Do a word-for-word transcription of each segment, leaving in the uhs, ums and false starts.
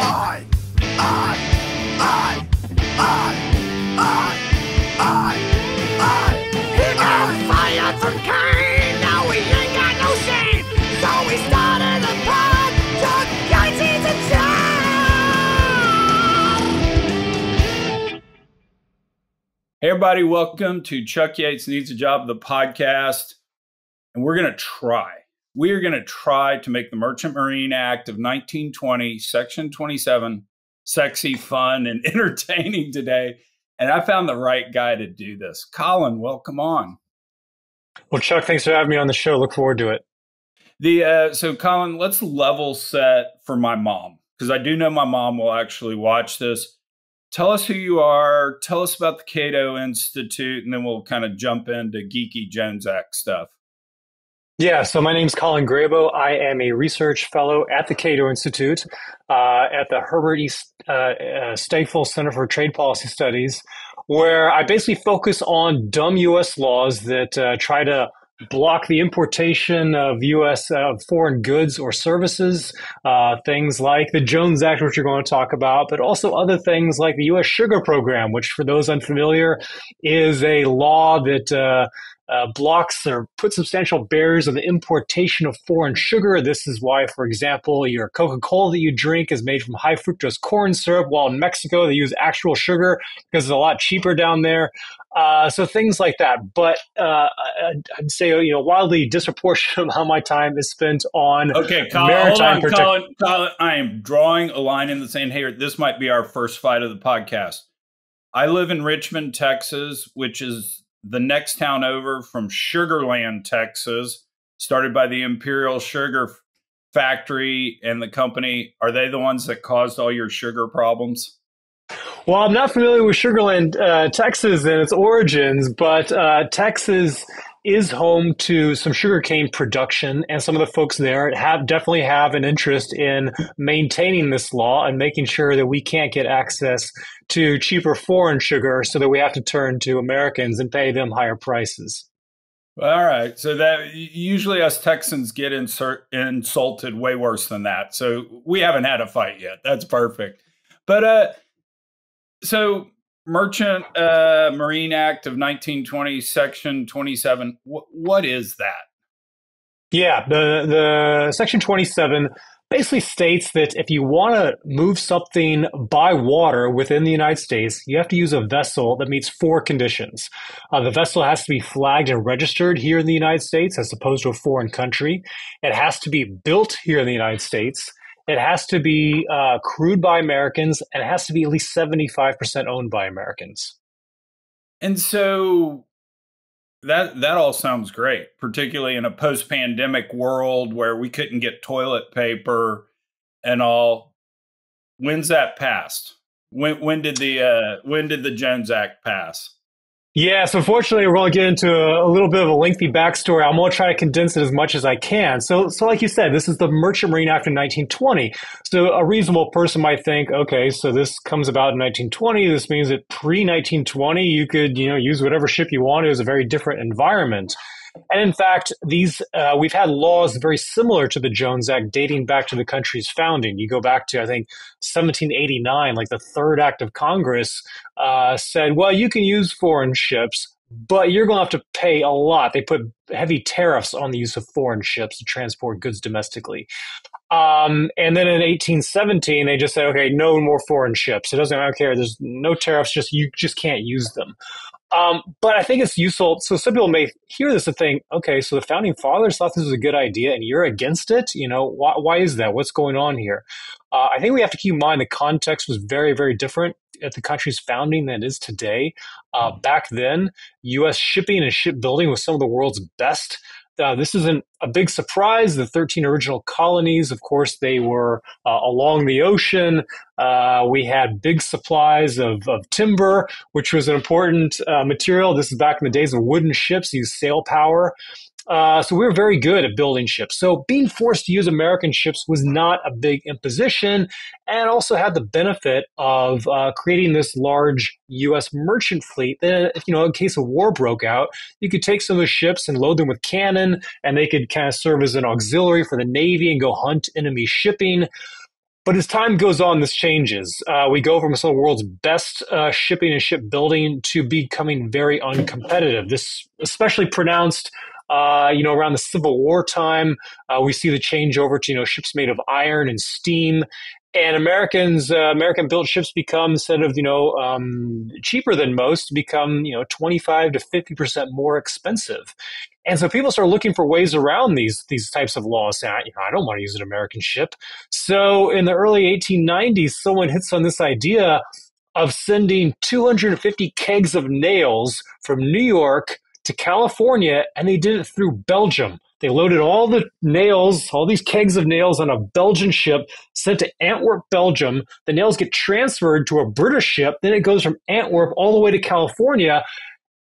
I, I, I, I, I, I, I. Here goes fire from Kane. Now we ain't got no shame. So we started a pod talk guys and Chuck. Hey everybody, welcome to Chuck Yates Needs a Job, the podcast. And we're going to try. We are going to try to make the Merchant Marine Act of nineteen twenty, Section twenty-seven, sexy, fun, and entertaining today. And I found the right guy to do this. Colin, welcome on. Well, Chuck, thanks for having me on the show. Look forward to it. The uh, So, Colin, let's level set for my mom, because I do know my mom will actually watch this. Tell us who you are. Tell us about the Cato Institute, and then we'll kind of jump into geeky Jones Act stuff. Yeah, so my name's Colin Grabow. I am a research fellow at the Cato Institute uh, at the Herbert East uh, uh, Stapel Center for Trade Policy Studies, where I basically focus on dumb U S laws that uh, try to block the importation of U S uh, foreign goods or services, uh, things like the Jones Act, which you're going to talk about, but also other things like the U S Sugar Program, which for those unfamiliar is a law that uh, Uh, blocks or put substantial barriers on the importation of foreign sugar. This is why, for example, your Coca-Cola that you drink is made from high fructose corn syrup, while in Mexico they use actual sugar because it's a lot cheaper down there. Uh, so things like that. But uh, I'd say, you know, wildly disproportionate amount of my time is spent on okay, Colin, maritime protection. Colin, Colin, I am drawing a line in the sand here. This might be our first fight of the podcast. I live in Richmond, Texas, which is the next town over from Sugar Land, Texas, started by the Imperial Sugar Factory and the company. Are they the ones that caused all your sugar problems? Well, I'm not familiar with Sugar Land, uh, Texas and its origins, but uh, Texas is home to some sugarcane production, and some of the folks there have definitely have an interest in maintaining this law and making sure that we can't get access to cheaper foreign sugar so that we have to turn to Americans and pay them higher prices. All right. So that usually us Texans get insert, insulted way worse than that. So we haven't had a fight yet. That's perfect. But uh, so... Merchant uh, Marine Act of nineteen twenty, Section twenty-seven. W what is that? Yeah, the, the Section twenty-seven basically states that if you want to move something by water within the United States, you have to use a vessel that meets four conditions. Uh, the vessel has to be flagged and registered here in the United States as opposed to a foreign country. It has to be built here in the United States. It has to be uh, crewed by Americans, and it has to be at least seventy-five percent owned by Americans. And so that that all sounds great, particularly in a post-pandemic world where we couldn't get toilet paper and all. When's that passed? When when did the uh, when did the Jones Act pass? Yeah, so fortunately, we're going to get into a, a little bit of a lengthy backstory. I'm going to try to condense it as much as I can. So, so like you said, this is the Merchant Marine Act of nineteen twenty. So a reasonable person might think, okay, so this comes about in nineteen twenty. This means that pre nineteen twenty, you could, you know, use whatever ship you wanted. It was a very different environment. And in fact, these uh, we've had laws very similar to the Jones Act dating back to the country's founding. You go back to, I think, seventeen eighty-nine, like the third act of Congress uh, said, well, you can use foreign ships, but you're going to have to pay a lot. They put heavy tariffs on the use of foreign ships to transport goods domestically. Um, and then in eighteen seventeen, they just said, okay, no more foreign ships. It doesn't, I don't care. There's no tariffs. Just you just can't use them. Um, but I think it's useful. So some people may hear this and think, okay, so the founding fathers thought this was a good idea and you're against it. You know, why, why is that? What's going on here? Uh, I think we have to keep in mind the context was very, very different at the country's founding than it is today. Uh, back then, U S shipping and shipbuilding was some of the world's best. Uh, this isn't a big surprise. The thirteen original colonies, of course, they were uh, along the ocean. Uh, we had big supplies of, of timber, which was an important uh, material. This is back in the days of wooden ships, used sail power. Uh, so we were very good at building ships. So being forced to use American ships was not a big imposition, and also had the benefit of uh, creating this large U S merchant fleet. Then, you know, in case a war broke out, you could take some of the ships and load them with cannon, and they could kind of serve as an auxiliary for the Navy and go hunt enemy shipping. But as time goes on, this changes. Uh, we go from some of the world's best uh, shipping and shipbuilding to becoming very uncompetitive. This especially pronounced, uh, you know, around the Civil War time. Uh, we see the changeover to, you know, ships made of iron and steam. And Americans, uh, American-built ships become, instead of, you know, um, cheaper than most, become, you know, twenty-five to fifty percent more expensive. And so people start looking for ways around these these types of laws. Saying, you know, I don't want to use an American ship. So in the early eighteen nineties, someone hits on this idea of sending two hundred fifty kegs of nails from New York to California, and they did it through Belgium. They loaded all the nails, all these kegs of nails on a Belgian ship, sent to Antwerp, Belgium. The nails get transferred to a British ship. Then it goes from Antwerp all the way to California.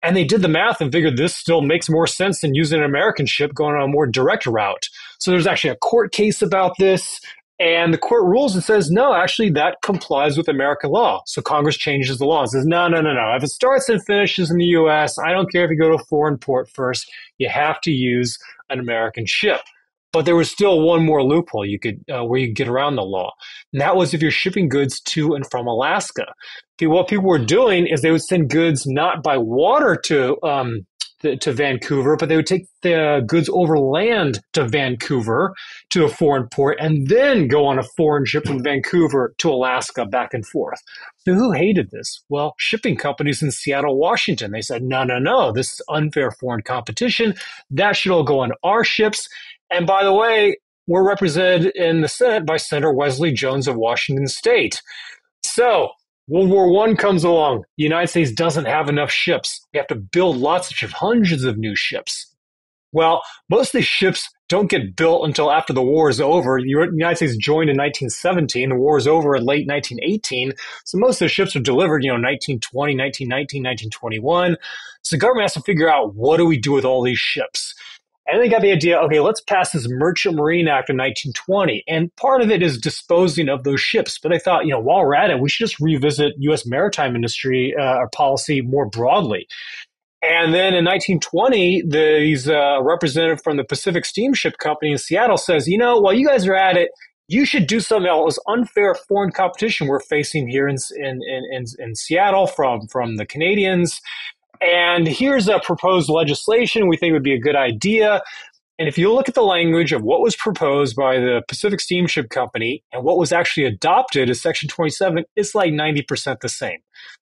And they did the math and figured this still makes more sense than using an American ship going on a more direct route. So there's actually a court case about this. And the court rules and says, no, actually, that complies with American law. So Congress changes the law and says, no, no, no, no. If it starts and finishes in the U S, I don't care if you go to a foreign port first, you have to use an American ship. But there was still one more loophole you could uh, where you could get around the law. And that was if you're shipping goods to and from Alaska. What people were doing is they would send goods not by water to um, the, to Vancouver, but they would take the goods overland to Vancouver to a foreign port and then go on a foreign ship from Vancouver to Alaska back and forth. So who hated this? Well, shipping companies in Seattle, Washington. They said, no, no, no, this is unfair foreign competition. That should all go on our ships. And by the way, we're represented in the Senate by Senator Wesley Jones of Washington State. So World War One comes along. The United States doesn't have enough ships. We have to build lots of ships, hundreds of new ships. Well, most of these ships don't get built until after the war is over. The United States joined in nineteen seventeen. The war is over in late nineteen eighteen. So most of the ships are delivered, you know, nineteen twenty, nineteen nineteen, nineteen twenty-one. So the government has to figure out, what do we do with all these ships? And they got the idea, okay, let's pass this Merchant Marine Act of nineteen twenty. And part of it is disposing of those ships. But I thought, you know, while we're at it, we should just revisit U S maritime industry uh, or policy more broadly. And then in nineteen twenty, these uh, representative from the Pacific Steamship Company in Seattle says, you know, while you guys are at it, you should do something else. Unfair foreign competition we're facing here in, in, in, in Seattle from, from the Canadians. And here's a proposed legislation we think would be a good idea. And if you look at the language of what was proposed by the Pacific Steamship Company and what was actually adopted as Section twenty-seven, it's like ninety percent the same.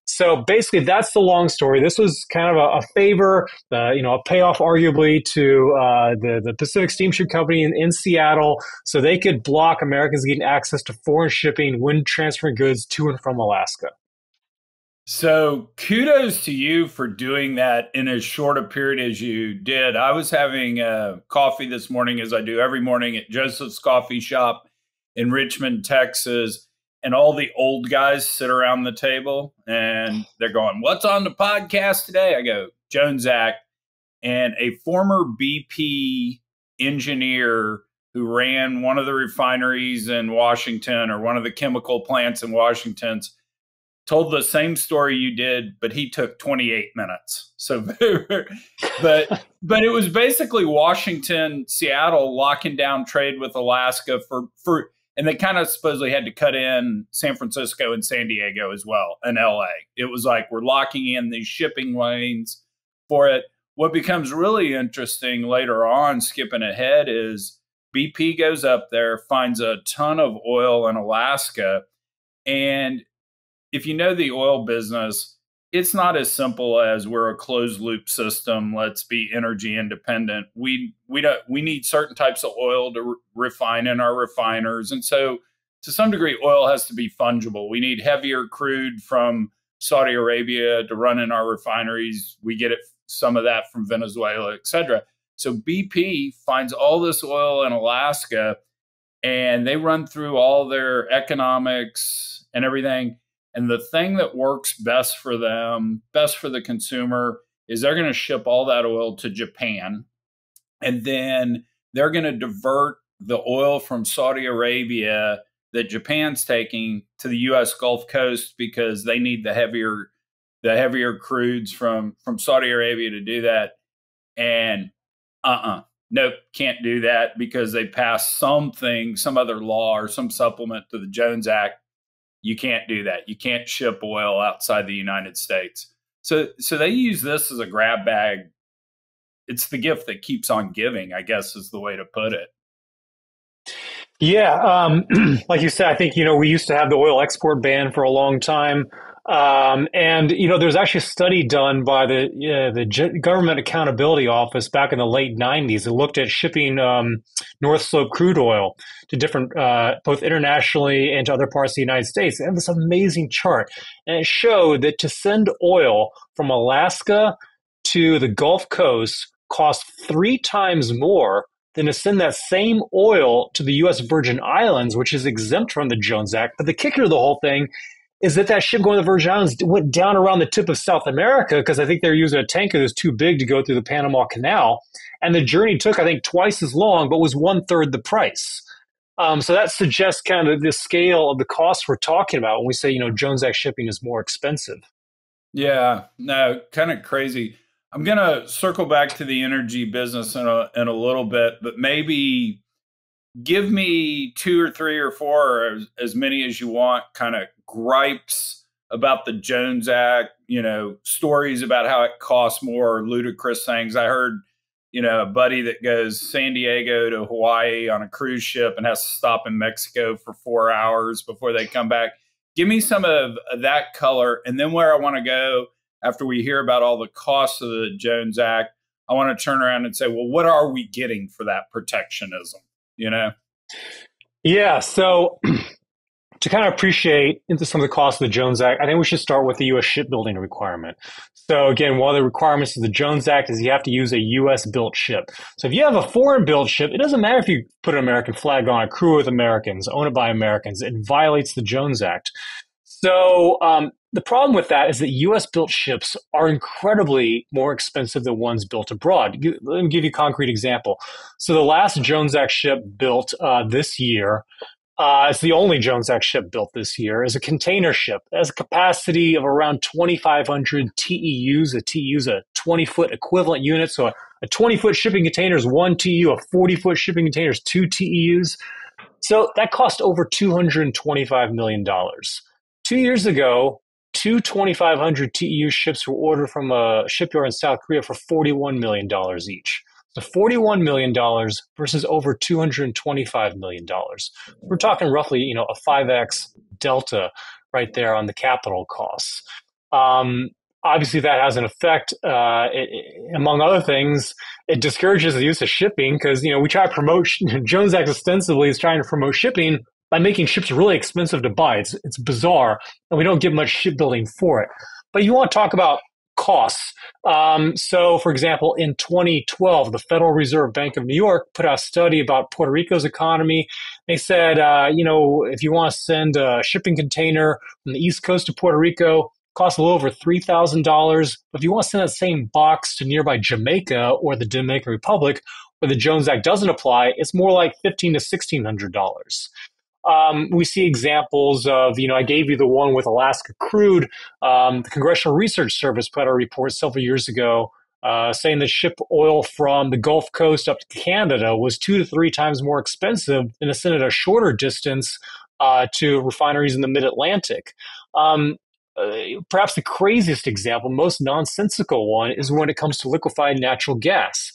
So basically, that's the long story. This was kind of a, a favor, uh, you know, a payoff arguably to uh, the, the Pacific Steamship Company in, in Seattle, so they could block Americans getting access to foreign shipping when transferring goods to and from Alaska. So kudos to you for doing that in as short a period as you did. I was having uh, coffee this morning, as I do every morning, at Joseph's Coffee Shop in Richmond, Texas, and all the old guys sit around the table and they're going, what's on the podcast today? I go, Jones Act. And a former B P engineer who ran one of the refineries in Washington or one of the chemical plants in Washington's told the same story you did, but he took twenty-eight minutes. So, but but it was basically Washington, Seattle locking down trade with Alaska for for, and they kind of supposedly had to cut in San Francisco and San Diego as well, and L A. It was like, we're locking in these shipping lanes for it. What becomes really interesting later on, skipping ahead, is B P goes up there, finds a ton of oil in Alaska, and if you know the oil business, it's not as simple as we're a closed loop system. Let's be energy independent. We we don't we need certain types of oil to re refine in our refiners, and so to some degree, oil has to be fungible. We need heavier crude from Saudi Arabia to run in our refineries. We get it, some of that from Venezuela, et cetera. So B P finds all this oil in Alaska, and they run through all their economics and everything. And the thing that works best for them, best for the consumer, is they're going to ship all that oil to Japan. And then they're going to divert the oil from Saudi Arabia that Japan's taking to the U S Gulf Coast because they need the heavier the heavier crudes from, from Saudi Arabia to do that. And uh-uh, nope, can't do that because they passed something, some other law or some supplement to the Jones Act. You can't do that. You can't ship oil outside the United States. So, so they use this as a grab bag. It's the gift that keeps on giving, I guess, is the way to put it. Yeah. Um, like you said, I think, you know, we used to have the oil export ban for a long time. Um, and, you know, there's actually a study done by the uh, the G- Government Accountability Office back in the late nineties that looked at shipping um, North Slope crude oil to different, uh, both internationally and to other parts of the United States. They have this amazing chart. And it showed that to send oil from Alaska to the Gulf Coast cost three times more than to send that same oil to the U S. Virgin Islands, which is exempt from the Jones Act. But the kicker to the whole thing is that that ship going to the Virgin Islands went down around the tip of South America because I think they're using a tanker that's too big to go through the Panama Canal. And the journey took, I think, twice as long, but was one-third the price. Um, so that suggests kind of the scale of the costs we're talking about when we say, you know, Jones Act shipping is more expensive. Yeah, no, kind of crazy. I'm going to circle back to the energy business in a, in a little bit, but maybe give me two or three or four, or as, as many as you want, kind of gripes about the Jones Act, you know, stories about how it costs more, ludicrous things. I heard, you know, a buddy that goes San Diego to Hawaii on a cruise ship and has to stop in Mexico for four hours before they come back. Give me some of that color. And then where I want to go after we hear about all the costs of the Jones Act, I want to turn around and say, well, what are we getting for that protectionism? You know? Yeah. So to kind of appreciate into some of the costs of the Jones Act, I think we should start with the U S shipbuilding requirement. So again, one of the requirements of the Jones Act is you have to use a U S built ship. So if you have a foreign built ship, it doesn't matter if you put an American flag on a crew with Americans, own it by Americans, it violates the Jones Act. So um, the problem with that is that U S built ships are incredibly more expensive than ones built abroad. Let me give you a concrete example. So the last Jones Act ship built uh, this year, uh, it's the only Jones Act ship built this year, is a container ship. It has a capacity of around twenty-five hundred T E Us. A T E U is a twenty-foot equivalent unit. So a twenty-foot shipping container is one T E U. A forty-foot shipping container is two T E Us. So that cost over two hundred twenty-five million dollars. Two years ago, two twenty-five hundred T E U ships were ordered from a shipyard in South Korea for forty-one million dollars each. So forty-one million dollars versus over two hundred twenty-five million dollars. We're talking roughly, you know, a five X delta right there on the capital costs. Um, obviously, that has an effect. Uh, it, it, among other things, it discourages the use of shipping because, you know, we try to promote, Jones Act ostensibly is trying to promote shipping by making ships really expensive to buy. It's, it's bizarre, and we don't get much shipbuilding for it. But you want to talk about costs. Um, so, for example, in twenty twelve, the Federal Reserve Bank of New York put out a study about Puerto Rico's economy. They said, uh, you know, if you want to send a shipping container from the East Coast to Puerto Rico, it costs a little over three thousand dollars. But if you want to send that same box to nearby Jamaica or the Dominican Republic, where the Jones Act doesn't apply, it's more like fifteen hundred to sixteen hundred dollars. Um, we see examples of, you know, I gave you the one with Alaska crude. Um, the Congressional Research Service put out a report several years ago uh, saying that ship oil from the Gulf Coast up to Canada was two to three times more expensive than to send it a shorter distance uh, to refineries in the mid-Atlantic. Um, uh, perhaps the craziest example, most nonsensical one, is when it comes to liquefied natural gas.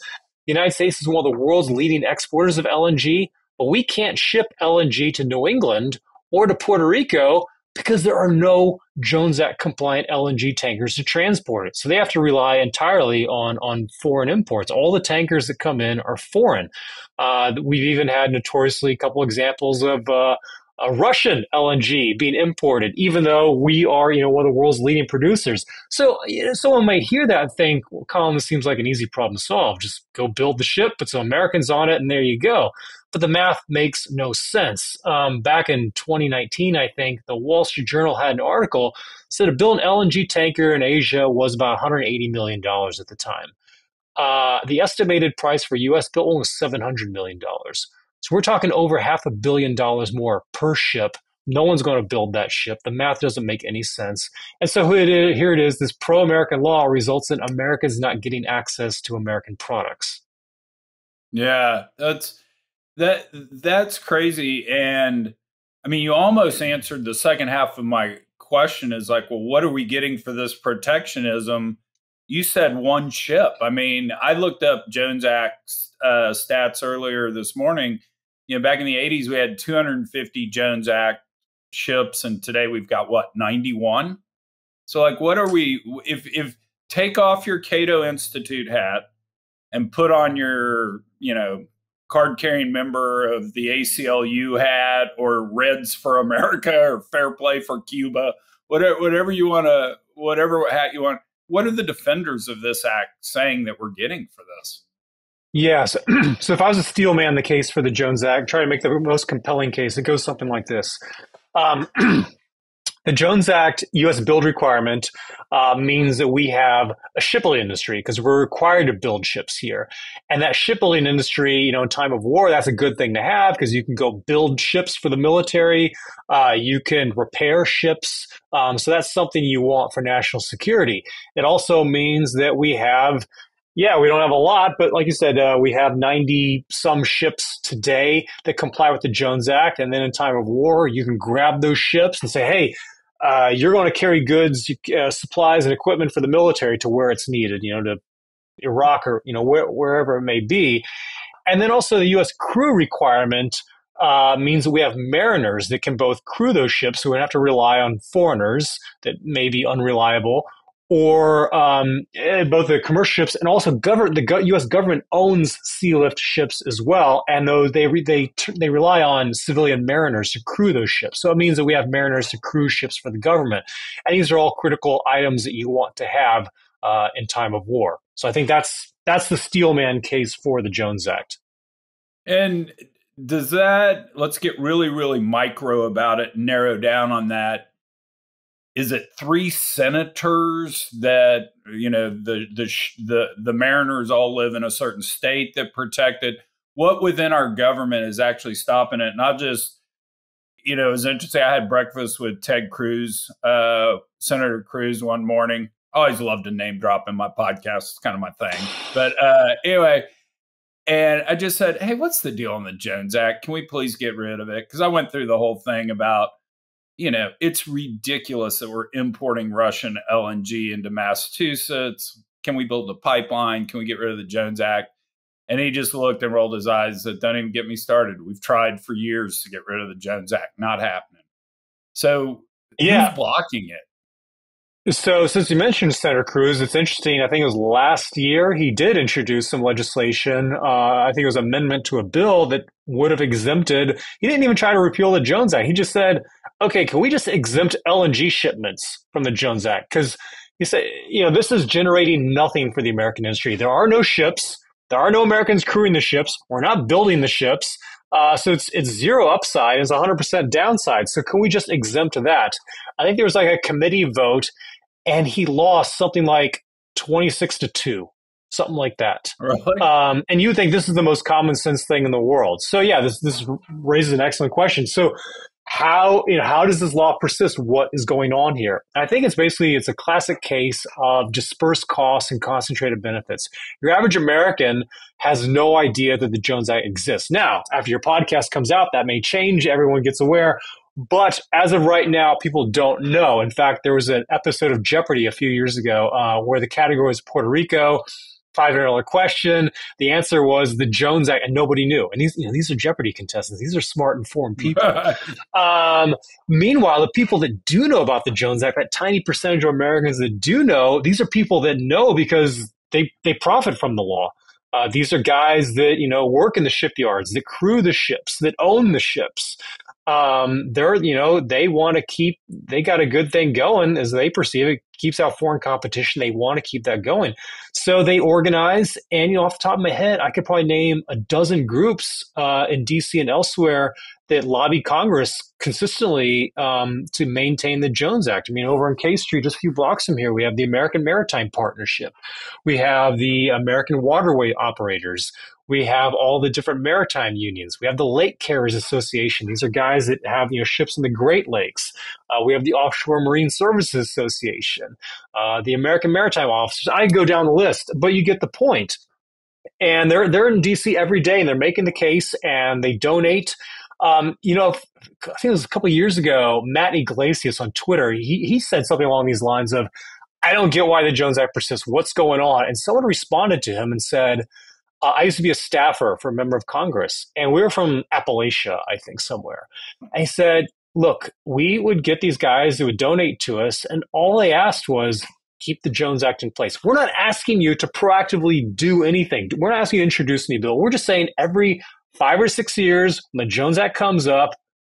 The United States is one of the world's leading exporters of L N G. But we can't ship L N G to New England or to Puerto Rico because there are no Jones Act compliant L N G tankers to transport it. So they have to rely entirely on, on foreign imports. All the tankers that come in are foreign. Uh, we've even had notoriously a couple examples of uh, a Russian L N G being imported, even though we are, you know, one of the world's leading producers. So you know, someone might hear that and think, well, Colin, this seems like an easy problem to solve. Just go build the ship, put some Americans on it, and there you go. But the math makes no sense. Um, back in twenty nineteen, I think, the Wall Street Journal had an article said to build an L N G tanker in Asia was about one hundred eighty million dollars at the time. Uh, the estimated price for U S built one was seven hundred million dollars. So we're talking over half a billion dollars more per ship. No one's going to build that ship. The math doesn't make any sense. And so here it is. This pro-American law results in Americans not getting access to American products. Yeah, that's that that's crazy. And I mean, you almost answered the second half of my question is like, well, what are we getting for this protectionism? You said one ship. I mean, I looked up Jones Act uh, stats earlier this morning. You know, back in the eighties, we had two hundred fifty Jones Act ships, and today we've got what, ninety-one? So, like, what are we? If if take off your Cato Institute hat and put on your, you know, card-carrying member of the A C L U hat, or Reds for America, or Fair Play for Cuba, whatever, whatever you want to, whatever hat you want. What are the defenders of this act saying that we're getting for this? Yes. Yeah, so, so if I was a steel man, the case for the Jones Act, try to make the most compelling case, it goes something like this. Um, the Jones Act U S build requirement uh, means that we have a shipbuilding industry because we're required to build ships here. And that shipbuilding industry, you know, in time of war, that's a good thing to have because you can go build ships for the military. Uh, you can repair ships. Um, so that's something you want for national security. It also means that we have, yeah, we don't have a lot, but like you said, uh, we have ninety some ships today that comply with the Jones Act. And then in time of war, you can grab those ships and say, hey, uh, you're going to carry goods, uh, supplies, and equipment for the military to where it's needed, you know, to Iraq or, you know, where, wherever it may be. And then also the U S crew requirement uh, means that we have mariners that can both crew those ships, so we don't have to rely on foreigners that may be unreliable, or um, both the commercial ships and also govern, the U S government owns sea lift ships as well. And though they, re, they, they rely on civilian mariners to crew those ships. So it means that we have mariners to crew ships for the government. And these are all critical items that you want to have uh, in time of war. So I think that's, that's the steelman case for the Jones Act. And does that, let's get really, really micro about it, narrow down on that. Is it three senators that, you know, the, the, the, the mariners all live in a certain state that protect it? What within our government is actually stopping it? And I'll just, you know, it was interesting. I had breakfast with Ted Cruz, uh, Senator Cruz one morning. I always love to name drop in my podcast. It's kind of my thing. But uh, anyway, and I just said, hey, what's the deal on the Jones Act? Can we please get rid of it? Because I went through the whole thing about, you know, it's ridiculous that we're importing Russian L N G into Massachusetts. Can we build a pipeline? Can we get rid of the Jones Act? And he just looked and rolled his eyes and said, don't even get me started. We've tried for years to get rid of the Jones Act. Not happening. So yeah, who's blocking it? So since you mentioned Senator Cruz, it's interesting. I think it was last year he did introduce some legislation. Uh, I think it was an amendment to a bill that would have exempted. He didn't even try to repeal the Jones Act. He just said, okay, can we just exempt L N G shipments from the Jones Act? Because you say, you know, this is generating nothing for the American industry. There are no ships. There are no Americans crewing the ships. We're not building the ships. Uh, so it's it's zero upside. It's one hundred percent downside. So can we just exempt that? I think there was like a committee vote, and he lost something like twenty-six to two. Something like that. Really? Um, and you think this is the most common sense thing in the world. So yeah, this this raises an excellent question. So how, you know, how does this law persist? What is going on here? I think it's basically, it's a classic case of dispersed costs and concentrated benefits. Your average American has no idea that the Jones Act exists. Now, after your podcast comes out, that may change. Everyone gets aware. But as of right now, people don't know. In fact, there was an episode of Jeopardy a few years ago uh, where the category was Puerto Rico. five hundred dollar question. The answer was the Jones Act, and nobody knew. And these, you know, these are Jeopardy contestants. These are smart, informed people. um, meanwhile, the people that do know about the Jones Act, that tiny percentage of Americans that do know, these are people that know because they they profit from the law. Uh, these are guys that, you know, work in the shipyards, that crew the ships, that own the ships. Um, they're, you know, they want to keep, they got a good thing going as they perceive it, keeps out foreign competition. They want to keep that going. So they organize, and, you know, off the top of my head, I could probably name a dozen groups, uh, in D C and elsewhere that lobby Congress consistently, um, to maintain the Jones Act. I mean, over on K Street, just a few blocks from here, we have the American Maritime Partnership. We have the American Waterway Operators. We have all the different maritime unions. We have the Lake Carriers Association. These are guys that have, you know, ships in the Great Lakes. Uh, we have the Offshore Marine Services Association, uh, the American Maritime Officers. I go down the list, but you get the point. And they're they're in D C every day, and they're making the case, and they donate. Um, you know, I think it was a couple of years ago, Matt Iglesias on Twitter, he he said something along these lines of, "I don't get why the Jones Act persists. What's going on?" And someone responded to him and said, uh, "I used to be a staffer for a member of Congress, and we were from Appalachia, I think somewhere." And he said, "Look, we would get these guys who would donate to us, and all they asked was, keep the Jones Act in place. We're not asking you to proactively do anything. We're not asking you to introduce any bill. We're just saying every five or six years, when the Jones Act comes up,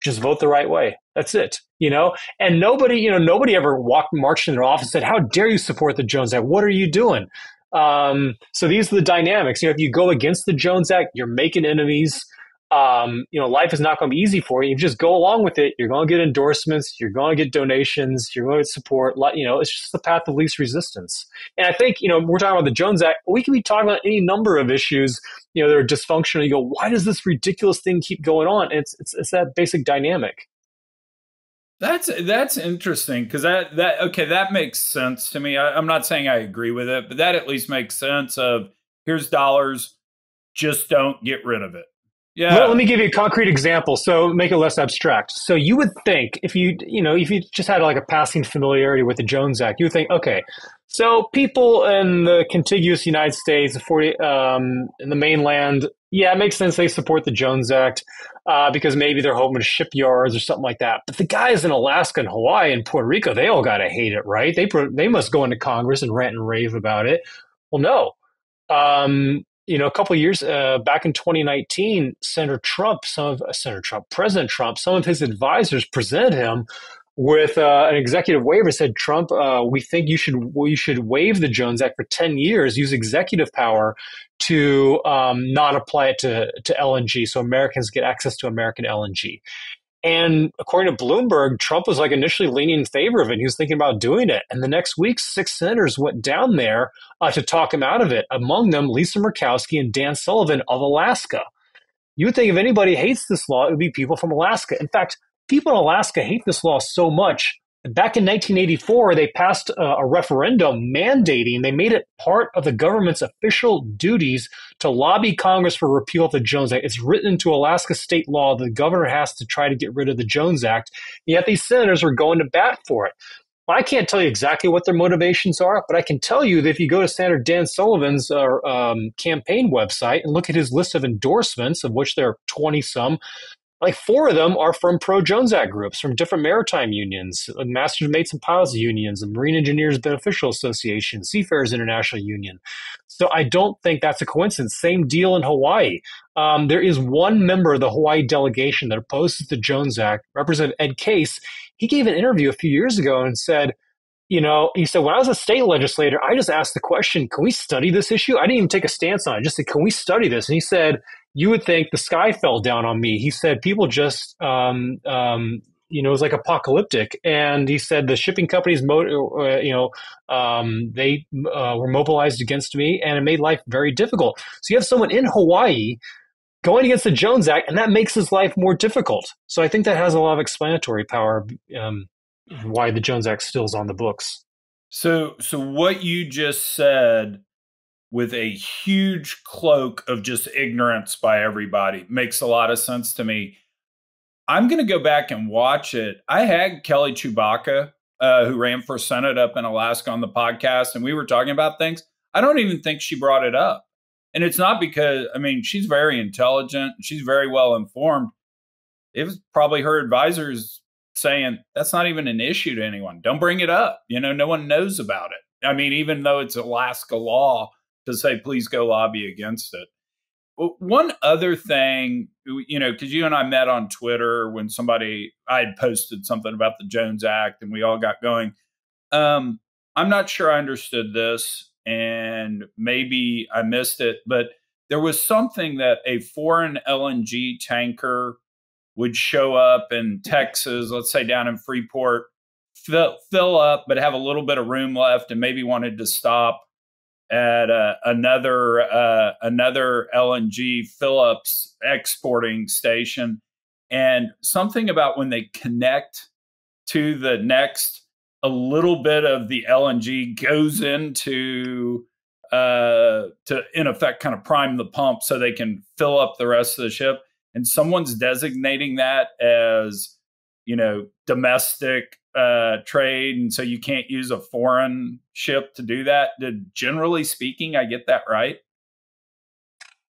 just vote the right way. That's it." You know, and nobody, you know, nobody ever walked, marched in their office and said, "How dare you support the Jones Act? What are you doing?" Um, so these are the dynamics. You know, if you go against the Jones Act, you're making enemies. Um, you know, life is not going to be easy for you. You just go along with it. You're going to get endorsements. You're going to get donations. You're going to get support. You know, it's just the path of least resistance. And I think, you know, we're talking about the Jones Act. We can be talking about any number of issues, you know, that are dysfunctional. You go, why does this ridiculous thing keep going on? And it's, it's, it's that basic dynamic. That's, that's interesting, because that, that, okay, that makes sense to me. I, I'm not saying I agree with it, but that at least makes sense of, here's dollars, just don't get rid of it. Yeah. Well, let me give you a concrete example. So make it less abstract. So you would think if you, you know, if you just had like a passing familiarity with the Jones Act, you would think, okay, so people in the contiguous United States, um, in the mainland, yeah, it makes sense they support the Jones Act uh, because maybe they're hoping to shipyards or something like that. But the guys in Alaska and Hawaii and Puerto Rico, they all got to hate it, right? They, they must go into Congress and rant and rave about it. Well, no. Um, You know, a couple of years uh, back in twenty nineteen, Senator Trump, some of uh, Senator Trump, President Trump, some of his advisors presented him with uh, an executive waiver. Said Trump, uh, "We think you should we should waive the Jones Act for ten years. Use executive power to um, not apply it to to L N G, so Americans get access to American L N G." And according to Bloomberg, Trump was like initially leaning in favor of it. He was thinking about doing it. And the next week, six senators went down there uh, to talk him out of it. Among them, Lisa Murkowski and Dan Sullivan of Alaska. You would think if anybody hates this law, it would be people from Alaska. In fact, people in Alaska hate this law so much that back in nineteen eighty-four, they passed a, a referendum mandating, they made it part of the government's official duties to lobby Congress for repeal of the Jones Act. It's written into Alaska state law that the governor has to try to get rid of the Jones Act, yet these senators are going to bat for it. Well, I can't tell you exactly what their motivations are, but I can tell you that if you go to Senator Dan Sullivan's uh, um, campaign website and look at his list of endorsements, of which there are twenty-some, like four of them are from pro-Jones Act groups, from different maritime unions, Masters Mates and Pilots unions, the Marine Engineers Beneficial Association, Seafarers International Union. So I don't think that's a coincidence. Same deal in Hawaii. Um, there is one member of the Hawaii delegation that opposes the Jones Act, Representative Ed Case. He gave an interview a few years ago and said, you know, he said, when I was a state legislator, I just asked the question, can we study this issue? I didn't even take a stance on it. I just said, can we study this? And he said, you would think the sky fell down on me. He said, people just, um, um, you know, it was like apocalyptic. And he said, the shipping companies, mo- uh, you know, um, they uh, were mobilized against me, and it made life very difficult. So you have someone in Hawaii going against the Jones Act, and that makes his life more difficult. So I think that has a lot of explanatory power. Um, why the Jones Act still is on the books. So, so what you just said with a huge cloak of just ignorance by everybody makes a lot of sense to me. I'm going to go back and watch it. I had Kelly Chewbacca, uh, who ran for Senate up in Alaska, on the podcast, and we were talking about things. I don't even think she brought it up. And it's not because, I mean, she's very intelligent. She's very well informed. It was probably her advisors saying that's not even an issue to anyone. Don't bring it up. You know, no one knows about it. I mean, even though it's Alaska law to say, please go lobby against it. One other thing, you know, because you and I met on Twitter when somebody, I had posted something about the Jones Act and we all got going. Um, I'm not sure I understood this and maybe I missed it, but there was something that a foreign L N G tanker would show up in Texas, let's say down in Freeport, fill, fill up, but have a little bit of room left, and maybe wanted to stop at uh, another uh, another L N G Phillips exporting station. And something about when they connect to the next, a little bit of the L N G goes into uh, to, in effect, kind of prime the pump so they can fill up the rest of the ship. And someone's designating that as, you know, domestic uh, trade. And so you can't use a foreign ship to do that. Did, generally speaking, I get that right?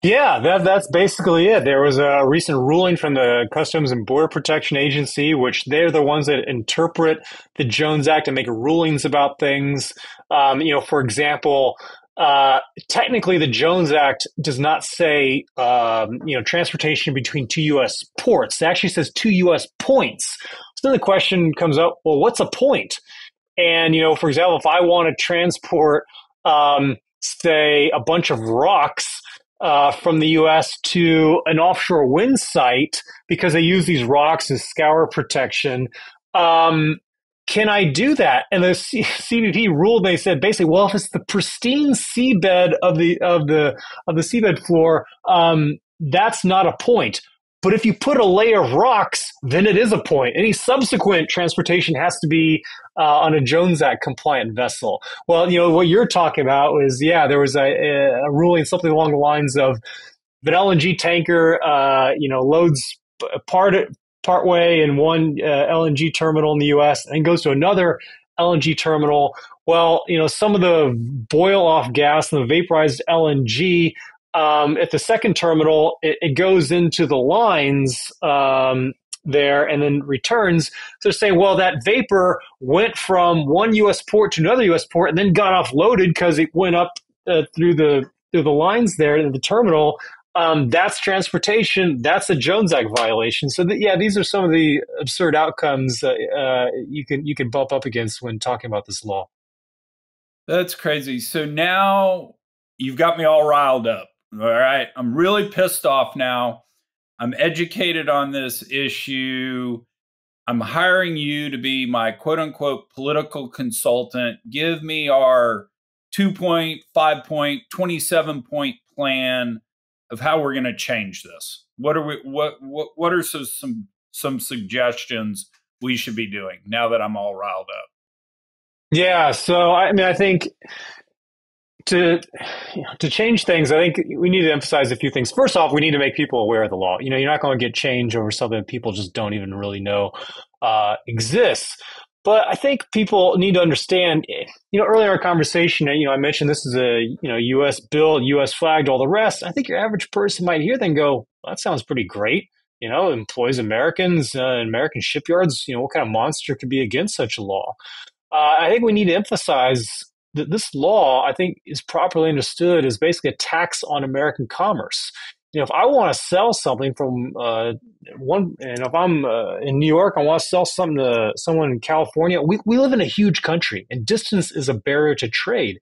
Yeah, that, that's basically it. There was a recent ruling from the Customs and Border Protection Agency, which they're the ones that interpret the Jones Act and make rulings about things. Um, you know, for example, uh, technically the Jones Act does not say, um, you know, transportation between two U S ports. It actually says two U S points. So then the question comes up, well, what's a point? And, you know, for example, if I want to transport, um, say, a bunch of rocks Uh, from the U S to an offshore wind site because they use these rocks as scour protection. Um, can I do that? And the C CBP ruled. They said basically, well, if it's the pristine seabed of the of the of the seabed floor, um, that's not a point. But if you put a layer of rocks, then it is a point. Any subsequent transportation has to be uh, on a Jones Act compliant vessel. Well, you know, what you're talking about is, yeah, there was a, a ruling, something along the lines of an L N G tanker, uh, you know, loads part partway in one uh, L N G terminal in the U S and goes to another L N G terminal. Well, you know, some of the boil off gas and the vaporized L N G, Um, at the second terminal, it, it goes into the lines um, there and then returns. So they're saying, well, that vapor went from one U S port to another U S port and then got offloaded because it went up uh, through the through the lines there to the terminal. Um, that's transportation. That's a Jones Act violation. So th yeah, these are some of the absurd outcomes uh, uh, you can you can bump up against when talking about this law. That's crazy. So now you've got me all riled up. All right, I'm really pissed off now. I'm educated on this issue. I'm hiring you to be my quote unquote political consultant. Give me our two point, five point, twenty-seven point plan of how we're going to change this. What are we what what what are some, some some suggestions we should be doing now that I'm all riled up? Yeah, so I mean I think To you know, to change things, I think we need to emphasize a few things. First off, we need to make people aware of the law. You know, you're not going to get change over something that people just don't even really know uh, exists. But I think people need to understand, you know, earlier in our conversation, you know, I mentioned this is a, you know, U S built, U S flagged, all the rest. I think your average person might hear that and go, well, that sounds pretty great. You know, employs Americans, uh, American shipyards. You know, what kind of monster could be against such a law? Uh, I think we need to emphasize that this law, I think, is properly understood as basically a tax on American commerce. You know, if I want to sell something from uh, one, and if I'm uh, in New York, I want to sell something to someone in California. We, we live in a huge country, and distance is a barrier to trade.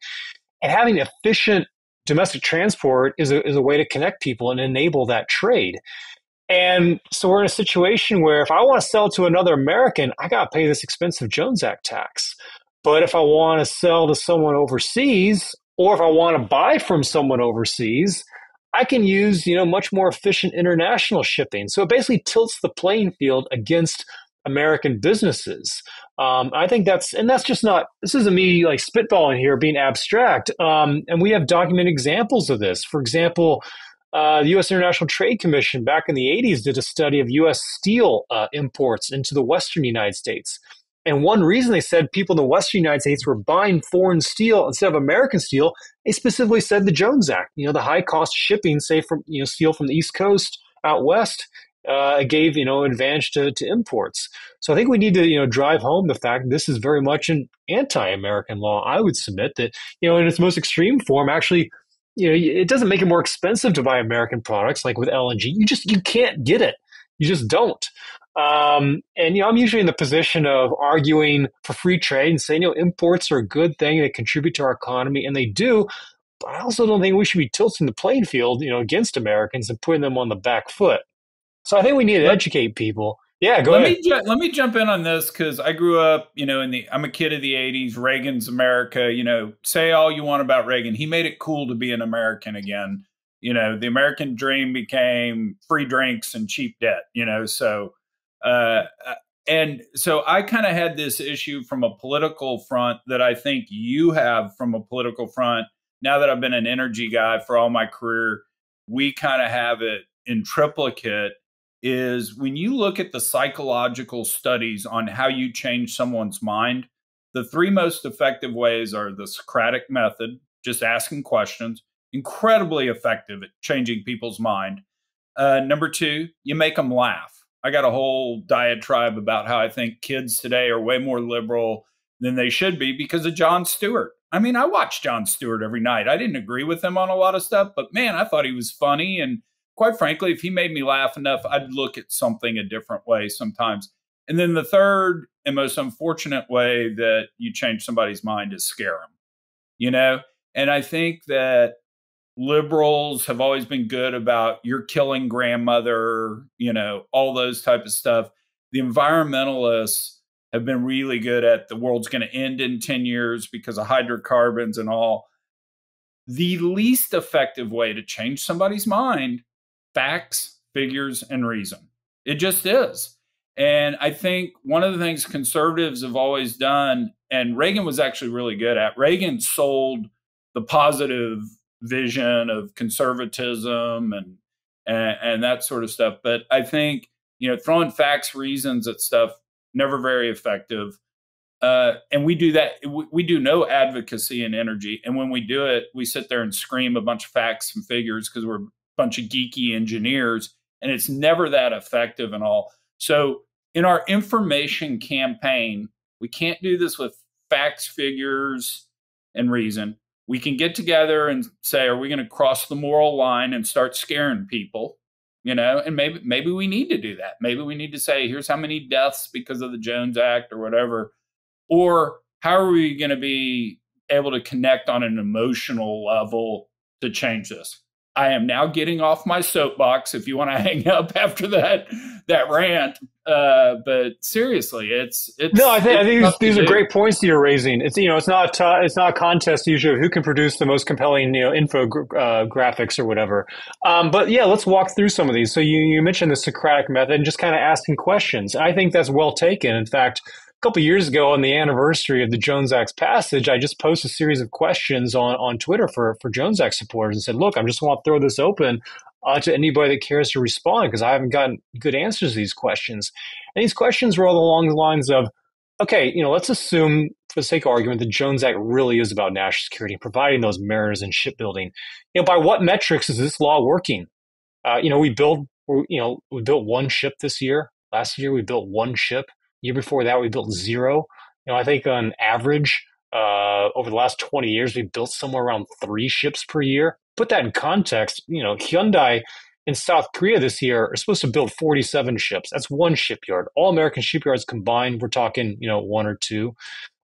And having efficient domestic transport is a, is a way to connect people and enable that trade. And so we're in a situation where if I want to sell to another American, I got to pay this expensive Jones Act tax. But if I want to sell to someone overseas, or if I want to buy from someone overseas, I can use, you know, much more efficient international shipping. So it basically tilts the playing field against American businesses. Um, I think that's, and that's just not, this isn't me like spitballing here, being abstract. Um, and we have documented examples of this. For example, uh, the U S International Trade Commission back in the eighties did a study of U S steel uh, imports into the Western United States. And one reason they said people in the Western United States were buying foreign steel instead of American steel, they specifically said the Jones Act. You know, the high cost shipping, say from you know steel from the East Coast out west, uh, gave you know advantage to, to imports. So I think we need to you know drive home the fact that this is very much an anti-American law. I would submit that you know in its most extreme form, actually, you know, it doesn't make it more expensive to buy American products like with L N G. You just you can't get it. You just don't. Um, and, you know, I'm usually in the position of arguing for free trade and saying, you know, imports are a good thing. They contribute to our economy, and they do. But I also don't think we should be tilting the playing field, you know, against Americans and putting them on the back foot. So I think we need to educate people. Yeah, go ahead. Let me, let me jump in on this because I grew up, you know, in the, I'm a kid of the eighties, Reagan's America. You know, say all you want about Reagan. He made it cool to be an American again. You know, the American dream became free drinks and cheap debt, you know, so. Uh, and so I kind of had this issue from a political front that I think you have from a political front now that I've been an energy guy for all my career, we kind of have it in triplicate, is when you look at the psychological studies on how you change someone's mind, the three most effective ways are the Socratic method, just asking questions, incredibly effective at changing people's mind. Uh, number two, you make them laugh. I got a whole diatribe about how I think kids today are way more liberal than they should be because of Jon Stewart. I mean, I watched Jon Stewart every night. I didn't agree with him on a lot of stuff, but man, I thought he was funny. And quite frankly, if he made me laugh enough, I'd look at something a different way sometimes. And then the third and most unfortunate way that you change somebody's mind is scare them, you know? And I think that liberals have always been good about you're killing grandmother, you know, all those type of stuff. The environmentalists have been really good at the world's going to end in ten years because of hydrocarbons and all. The least effective way to change somebody's mind, facts, figures, and reason. It just is. And I think one of the things conservatives have always done, and Reagan was actually really good at, Reagan sold the positive vision of conservatism and, and, and that sort of stuff. But I think, you know, throwing facts, reasons at stuff, never very effective. Uh, and we do that. We, we do no advocacy and energy. And when we do it, we sit there and scream a bunch of facts and figures because we're a bunch of geeky engineers. And it's never that effective and all. So in our information campaign, we can't do this with facts, figures, and reason. We can get together and say, are we going to cross the moral line and start scaring people? You know, and maybe maybe we need to do that. Maybe we need to say, here's how many deaths because of the Jones Act or whatever. Or how are we going to be able to connect on an emotional level to change this? I am now getting off my soapbox if you want to hang up after that that rant. Uh, but seriously, it's, it's no. I think I think these, these are great points you're raising. It's you know, it's not uh, it's not a contest usually who can produce the most compelling you know info uh, graphics or whatever. Um, but yeah, let's walk through some of these. So you you mentioned the Socratic method and just kind of asking questions. I think that's well taken. In fact, a couple of years ago, on the anniversary of the Jones Act's passage, I just posted a series of questions on, on Twitter for, for Jones Act supporters and said, look, I just want to throw this open uh, to anybody that cares to respond because I haven't gotten good answers to these questions. And these questions were all along the lines of, okay, you know, let's assume for the sake of argument, the Jones Act really is about national security, providing those mariners and shipbuilding. You know, by what metrics is this law working? Uh, you know, we build, you know, we built one ship this year. Last year, we built one ship. Year before that, we built zero. You know, I think on average, uh, over the last twenty years, we built somewhere around three ships per year. Put that in context, you know, Hyundai in South Korea this year are supposed to build forty-seven ships. That's one shipyard. All American shipyards combined, we're talking, you know, one or two.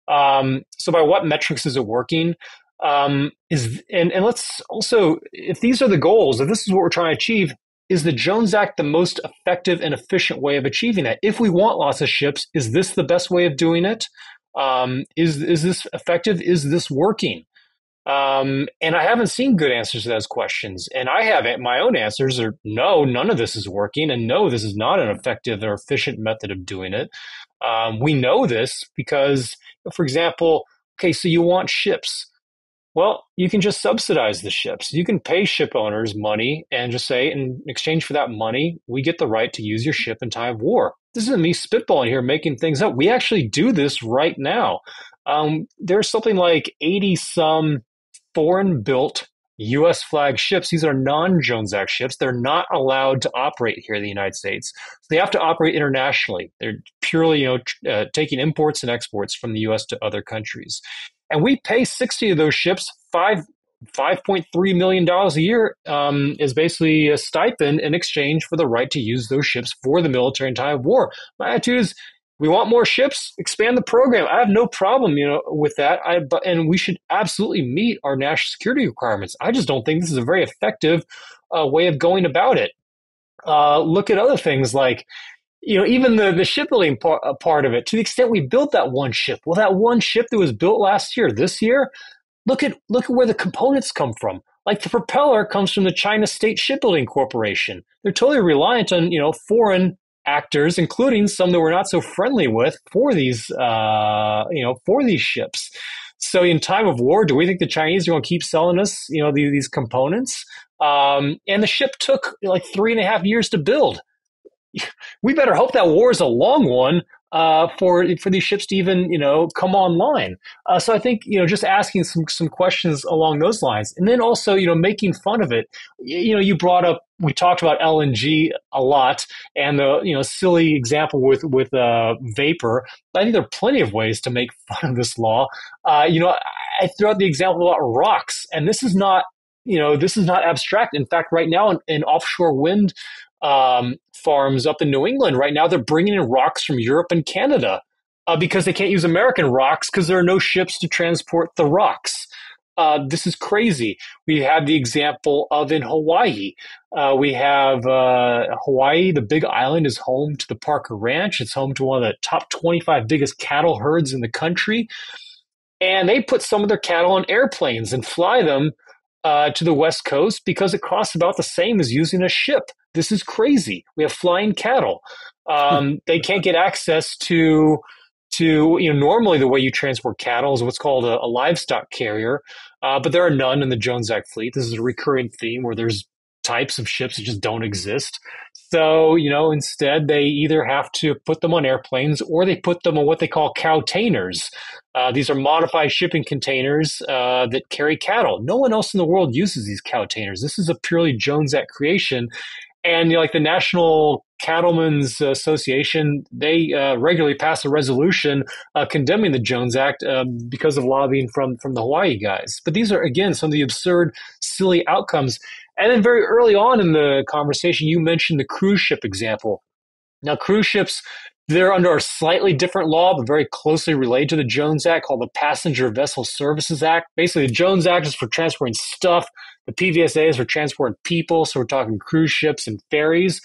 Um, so by what metrics is it working? Um, is and, and let's also, if these are the goals, if this is what we're trying to achieve, is the Jones Act the most effective and efficient way of achieving that? If we want lots of ships, is this the best way of doing it? Um, is, is this effective? Is this working? Um, and I haven't seen good answers to those questions. And I haven't. My own answers are no, none of this is working. And no, this is not an effective or efficient method of doing it. Um, we know this because, for example, okay, so you want ships. Well, you can just subsidize the ships. You can pay ship owners money and just say, in exchange for that money, we get the right to use your ship in time of war. This isn't me spitballing here, making things up. We actually do this right now. Um, there's something like eighty some foreign-built U S flag ships. These are non-Jones Act ships. They're not allowed to operate here in the United States. So they have to operate internationally. They're purely, you know, uh, taking imports and exports from the U S to other countries. And we pay sixty of those ships, five five five point three million dollars a year um, is basically a stipend in exchange for the right to use those ships for the military in time of war. My attitude is, we want more ships, expand the program. I have no problem, you know, with that. I but, and we should absolutely meet our national security requirements. I just don't think this is a very effective uh, way of going about it. Uh, look at other things like, you know, even the, the shipbuilding part, uh, part of it, to the extent we built that one ship, well, that one ship that was built last year, this year, look at look at where the components come from. Like the propeller comes from the China State Shipbuilding Corporation. They're totally reliant on, you know, foreign actors, including some that we're not so friendly with, for these, uh, you know, for these ships. So in time of war, do we think the Chinese are going to keep selling us, you know, these, these components? Um, and the ship took like three and a half years to build. We better hope that war is a long one uh, for for these ships to even, you know, come online. Uh, so I think, you know, just asking some some questions along those lines, and then also, you know, making fun of it. You know, you brought up, we talked about L N G a lot, and the, you know, silly example with with uh, vapor. I think there are plenty of ways to make fun of this law. Uh, you know, I throw out the example about rocks, and this is not, you know, this is not abstract. In fact, right now in, in offshore wind um, farms up in New England, right now they're bringing in rocks from Europe and Canada uh, because they can't use American rocks because there are no ships to transport the rocks. Uh, this is crazy. We have the example of in Hawaii. Uh, we have uh, Hawaii, the big island, is home to the Parker Ranch. It's home to one of the top twenty-five biggest cattle herds in the country. And they put some of their cattle on airplanes and fly them Uh, to the West Coast because it costs about the same as using a ship. This is crazy. We have flying cattle. Um, they can't get access to, to you know, normally the way you transport cattle is what's called a, a livestock carrier, uh, but there are none in the Jones Act fleet. This is a recurring theme where there's types of ships that just don't exist. So, you know, instead they either have to put them on airplanes or they put them on what they call cowtainers. Uh, these are modified shipping containers uh, that carry cattle. No one else in the world uses these cowtainers. This is a purely Jones Act creation. And you know, like the National Cattlemen's Association, they uh, regularly pass a resolution uh, condemning the Jones Act uh, because of lobbying from, from the Hawaii guys. But these are, again, some of the absurd, silly outcomes. And then very early on in the conversation, you mentioned the cruise ship example. Now, cruise ships, they're under a slightly different law, but very closely related to the Jones Act, called the Passenger Vessel Services Act. Basically, the Jones Act is for transporting stuff. The P V S A is for transporting people. So we're talking cruise ships and ferries.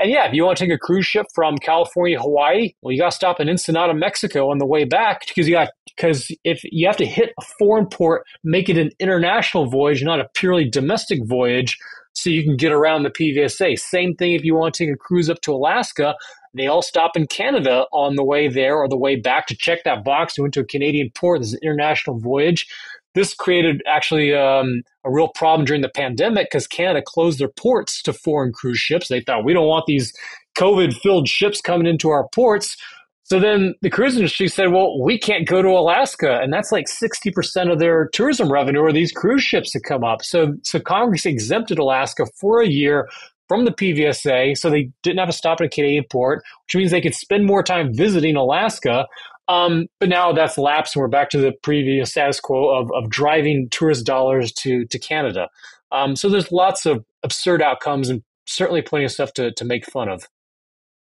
And yeah, if you want to take a cruise ship from California to Hawaii, well, you got to stop in Ensenada, Mexico on the way back, because you got, because if you have to hit a foreign port, make it an international voyage, not a purely domestic voyage, so you can get around the P V S A. Same thing if you want to take a cruise up to Alaska. They all stop in Canada on the way there or the way back to check that box. You went to a Canadian port. This is an international voyage. This created actually um, a real problem during the pandemic because Canada closed their ports to foreign cruise ships. They thought, we don't want these COVID-filled ships coming into our ports. So then the cruise industry said, well, we can't go to Alaska. And that's like sixty percent of their tourism revenue are these cruise ships that come up. So, so Congress exempted Alaska for a year from the P V S A. So they didn't have to stop at a Canadian port, which means they could spend more time visiting Alaska. Um, but now that's lapsed and we're back to the previous status quo of, of driving tourist dollars to, to Canada. Um, so there's lots of absurd outcomes and certainly plenty of stuff to, to make fun of.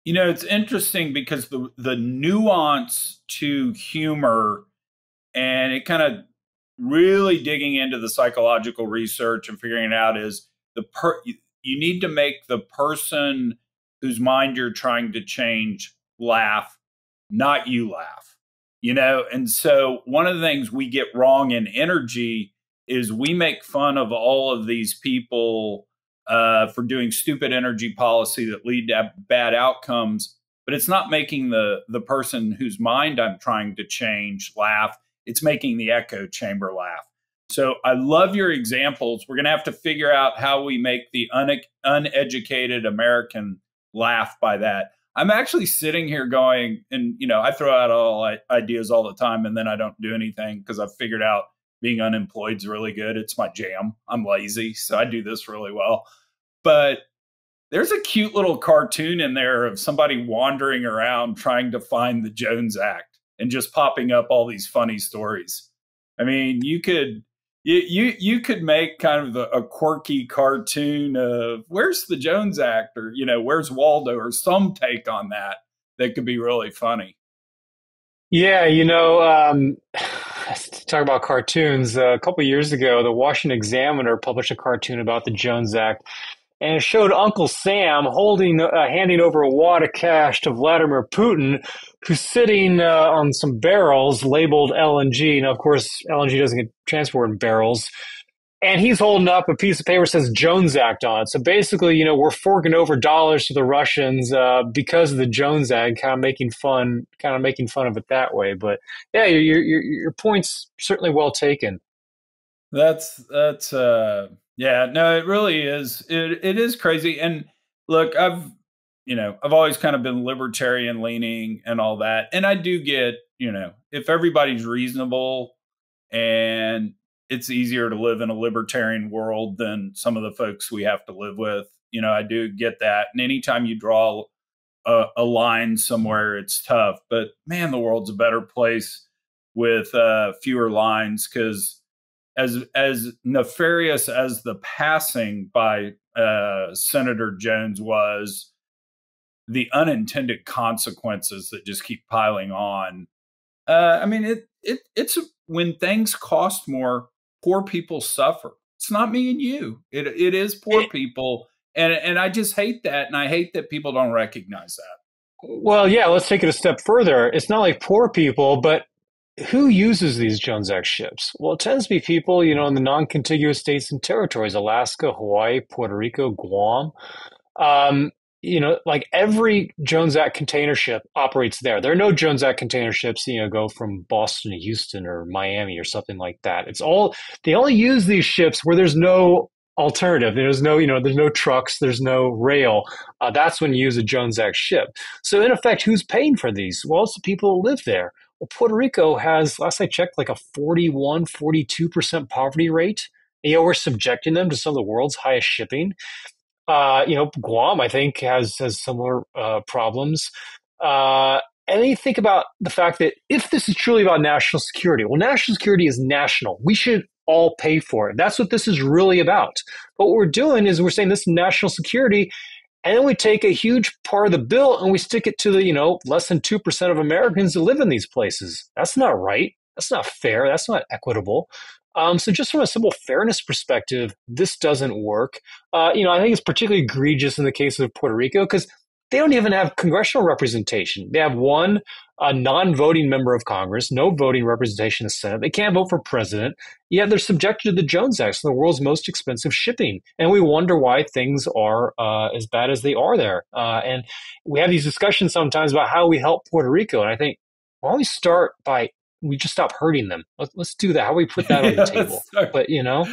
You know, it's interesting because the, the nuance to humor, and it kind of really digging into the psychological research and figuring it out, is the per you need to make the person whose mind you're trying to change laugh, not you laugh, you know? And so one of the things we get wrong in energy is we make fun of all of these people uh, for doing stupid energy policy that lead to bad outcomes, but it's not making the, the person whose mind I'm trying to change laugh. It's making the echo chamber laugh. So I love your examples. We're going to have to figure out how we make the un uneducated American laugh by that. I'm actually sitting here going, and, you know, I throw out all ideas all the time and then I don't do anything because I've figured out being unemployed is really good. It's my jam. I'm lazy, so I do this really well. But there's a cute little cartoon in there of somebody wandering around trying to find the Jones Act and just popping up all these funny stories. I mean, you could you you, you could make kind of the, a quirky cartoon of where's the Jones Act, or, you know, where's Waldo, or some take on that that could be really funny. Yeah, you know, um, talk about cartoons. Uh, a couple of years ago, the Washington Examiner published a cartoon about the Jones Act, and it showed Uncle Sam holding, uh, handing over a wad of cash to Vladimir Putin, who's sitting uh, on some barrels labeled L N G. Now, of course, L N G doesn't get transported in barrels. And he's holding up a piece of paper that says Jones Act on it. So basically, you know, we're forking over dollars to the Russians uh, because of the Jones Act, kind of making fun, kind of making fun of it that way. But yeah, your your, your point's certainly well taken. That's that's uh, yeah, no, it really is. It it is crazy. And look, I've you know I've always kind of been libertarian leaning and all that, and I do get you know if everybody's reasonable and it's easier to live in a libertarian world than some of the folks we have to live with. You know, I do get that. And anytime you draw a, a line somewhere, it's tough. But man, the world's a better place with uh, fewer lines, because as as nefarious as the passing by uh, Senator Jones was, the unintended consequences that just keep piling on. Uh, I mean, it it it's when things cost more, poor people suffer. It's not me and you. It it is poor people. And and I just hate that. And I hate that people don't recognize that. Well, yeah, let's take it a step further. It's not like poor people, but who uses these Jones Act ships? Well, it tends to be people, you know, in the non-contiguous states and territories, Alaska, Hawaii, Puerto Rico, Guam. Um, you know, like every Jones Act container ship operates there. There are no Jones Act container ships, you know, go from Boston to Houston or Miami or something like that. It's all, they only use these ships where there's no alternative. There's no, you know, there's no trucks, there's no rail. Uh, that's when you use a Jones Act ship. So in effect, who's paying for these? Well, it's the people who live there. Well, Puerto Rico has, last I checked, like a forty-one, forty-two percent poverty rate. You know, we're subjecting them to some of the world's highest shipping. Uh, you know, Guam, I think, has, has similar uh, problems. Uh, and then you think about the fact that if this is truly about national security, well, national security is national. We should all pay for it. That's what this is really about. But what we're doing is we're saying this is national security, and then we take a huge part of the bill and we stick it to the, you know, less than two percent of Americans who live in these places. That's not right. That's not fair. That's not equitable. Um, so just from a simple fairness perspective, this doesn't work. Uh, you know, I think it's particularly egregious in the case of Puerto Rico because they don't even have congressional representation. They have one uh, non-voting member of Congress, no voting representation in the Senate. They can't vote for president. Yet they're subjected to the Jones Act, the world's most expensive shipping. And we wonder why things are uh, as bad as they are there. Uh, and we have these discussions sometimes about how we help Puerto Rico. And I think, why don't we start by we just stop hurting them. Let's, let's do that. How we put that yeah, on the table. But, you know,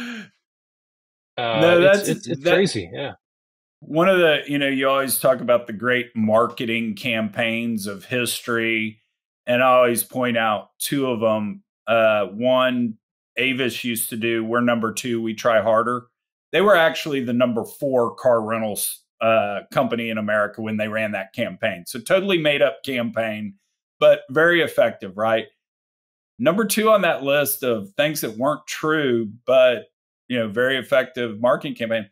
uh, no, that's, it's, it's, it's that, crazy. Yeah. One of the, you know, you always talk about the great marketing campaigns of history. And I always point out two of them. Uh, one, Avis used to do, we're number two, we try harder. They were actually the number four car rentals uh, company in America when they ran that campaign. So totally made up campaign, but very effective, right? Number two on that list of things that weren't true, but, you know, very effective marketing campaign.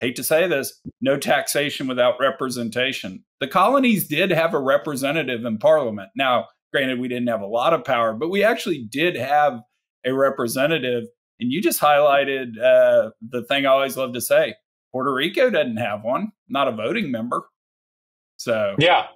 Hate to say this, no taxation without representation. The colonies did have a representative in parliament. Now, granted, we didn't have a lot of power, but we actually did have a representative. And you just highlighted uh, the thing I always love to say, Puerto Rico doesn't have one, not a voting member. So, yeah.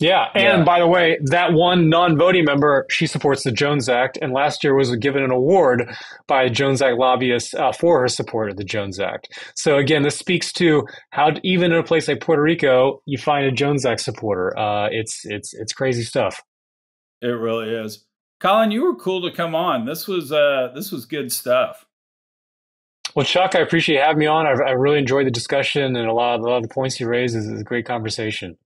Yeah. And yeah. By the way, that one non-voting member, she supports the Jones Act. And last year was given an award by a Jones Act lobbyist uh, for her support of the Jones Act. So again, this speaks to how even in a place like Puerto Rico, you find a Jones Act supporter. Uh, it's it's it's crazy stuff. It really is. Colin, you were cool to come on. This was uh, this was good stuff. Well, Chuck, I appreciate you having me on. I, I really enjoyed the discussion and a lot of, a lot of the points you raised. Is a great conversation.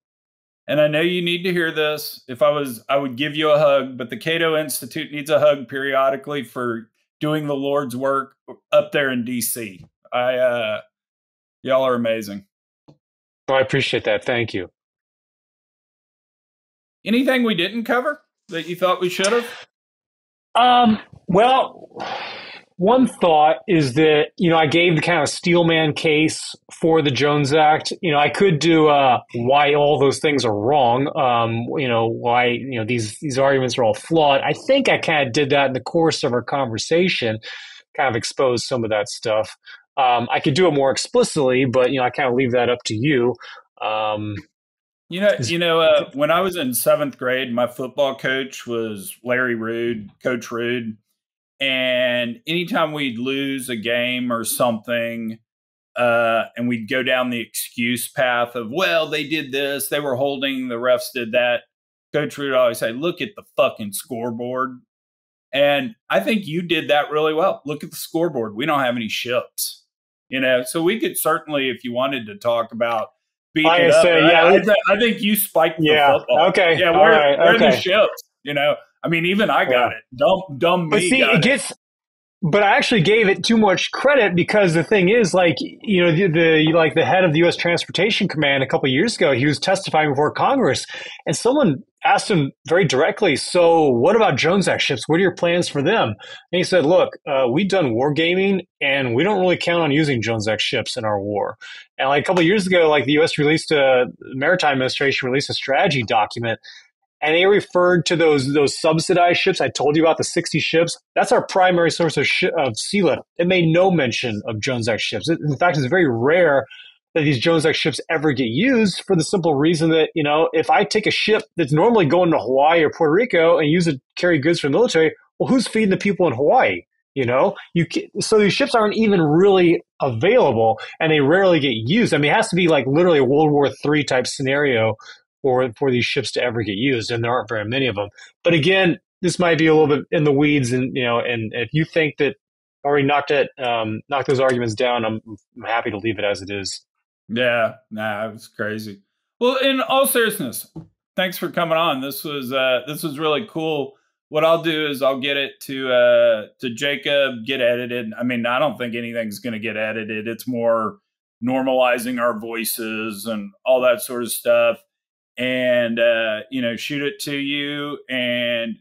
And I know you need to hear this. If I was, I would give you a hug, but the Cato Institute needs a hug periodically for doing the Lord's work up there in D C. I, uh, y'all are amazing. Well, I appreciate that. Thank you. Anything we didn't cover that you thought we should have? Um, well, one thought is that, you know, I gave the kind of steelman case for the Jones Act. You know, I could do uh, why all those things are wrong, um, you know, why, you know, these, these arguments are all flawed. I think I kind of did that in the course of our conversation, kind of exposed some of that stuff. Um, I could do it more explicitly, but, you know, I kind of leave that up to you. Um, you know, you know, uh, when I was in seventh grade, my football coach was Larry Rude, Coach Rude. And anytime we'd lose a game or something, uh, and we'd go down the excuse path of, well, they did this, they were holding, the refs did that, Coach Rude would always say, look at the fucking scoreboard. And I think you did that really well. Look at the scoreboard. We don't have any ships, you know? So we could certainly, if you wanted to talk about beating I it up, say, yeah, I, I, th I think you spiked the yeah, football. Okay. Yeah, where, right, where okay. are the ships, you know? I mean, even I got yeah. it. Dumb, dumb me. But see, got it gets. It. But I actually gave it too much credit, because the thing is, like, you know, the, the like the head of the U S Transportation Command a couple of years ago, he was testifying before Congress, and someone asked him very directly, "So, what about Jones Act ships? What are your plans for them?" And he said, "Look, uh, we've done war gaming, and we don't really count on using Jones Act ships in our war." And like a couple of years ago, like the U S released a the Maritime Administration released a strategy document. And they referred to those those subsidized ships. I told you about the sixty ships. That's our primary source of, sh of sea lift. It made no mention of Jones Act ships. It, in fact, it's very rare that these Jones Act ships ever get used, for the simple reason that, you know, if I take a ship that's normally going to Hawaii or Puerto Rico and use it to carry goods for the military, well, who's feeding the people in Hawaii? You know, you can, so these ships aren't even really available, and they rarely get used. I mean, it has to be like literally a World War Three type scenario Or for these ships to ever get used, and there aren't very many of them. But again, this might be a little bit in the weeds, and you know, and if you think that already knocked it, um, knocked those arguments down, I'm, I'm happy to leave it as it is. Yeah, nah, it was crazy. Well, in all seriousness, thanks for coming on. This was uh, this was really cool. What I'll do is I'll get it to uh, to Jacob, get edited. I mean, I don't think anything's going to get edited. It's more normalizing our voices and all that sort of stuff. And, uh, you know, shoot it to you. And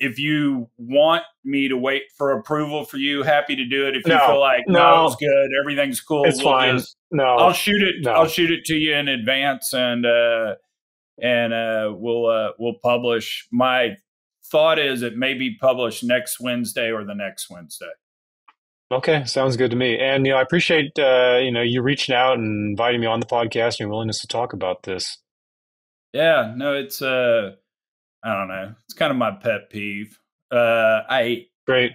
if you want me to wait for approval for you, happy to do it. If you no, feel like, no, no, it's good, everything's cool, it's we'll fine. Just, no, I'll shoot it. No. I'll shoot it to you in advance, and, uh, and, uh, we'll, uh, we'll publish. My thought is it may be published next Wednesday or the next Wednesday. Okay, sounds good to me. And, you know, I appreciate, uh, you know, you reaching out and inviting me on the podcast and your willingness to talk about this. Yeah, no, it's, uh, I don't know. It's kind of my pet peeve. Uh, I Great.